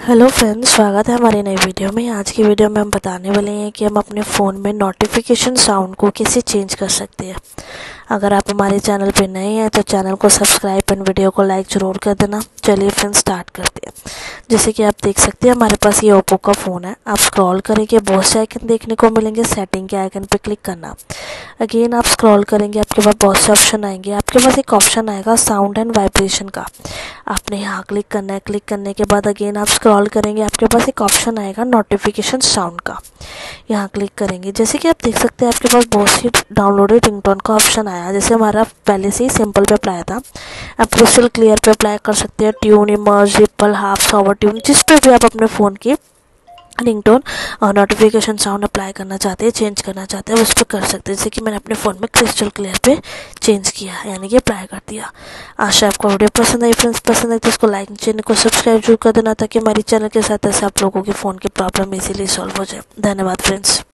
Hello friends, स्वागत है हमारी नई वीडियो में। आज की वीडियो में हम बताने वाले हैं कि हम अपने फ़ोन में नोटिफिकेशन साउंड को कैसे चेंज कर सकते हैं। अगर आप हमारे चैनल पर नए हैं तो चैनल को सब्सक्राइब एंड वीडियो को लाइक ज़रूर कर देना। चलिए फ्रेंड्स स्टार्ट करते हैं। जैसे कि आप देख सकते हैं हमारे पास ये ओप्पो का फ़ोन है। आप स्क्रॉल करेंगे बहुत से आइकन देखने को मिलेंगे, सेटिंग के आइकन पर क्लिक करना। अगेन आप स्क्रॉल करेंगे, आपके पास बहुत से ऑप्शन आएंगे। आपके पास एक ऑप्शन आएगा साउंड एंड वाइब्रेशन का, आपने यहाँ क्लिक करना है। क्लिक करने के बाद अगेन आप स्क्रॉल करेंगे, आपके पास एक ऑप्शन आएगा नोटिफिकेशन साउंड का, यहाँ क्लिक करेंगे। जैसे कि आप देख सकते हैं आपके पास बहुत सी डाउनलोडेड रिंगटोन का ऑप्शन आया। जैसे हमारा पहले से ही सिंपल पे अप्लाई था, आप क्रिस्टल क्लियर पे अप्लाई कर सकते हैं। Tune, emerge, ripple, half, sour tune, जिस पे भी आप अपने फ़ोन की रिंगटोन और नोटिफिकेशन साउंड अप्लाई करना चाहते हैं, चेंज करना चाहते हैं, उस पर कर सकते हैं। जैसे कि मैंने अपने फ़ोन में क्रिस्टल क्लियर पे चेंज किया, यानी कि अप्लाई कर दिया। आशा आपको वीडियो पसंद आई। फ्रेंड्स पसंद आई तो इसको लाइक, चैनल को सब्सक्राइब जरूर कर देना ताकि हमारे चैनल के साथ ऐसे आप लोगों के फ़ोन की प्रॉब्लम इजीली सॉल्व हो जाए। धन्यवाद फ्रेंड्स।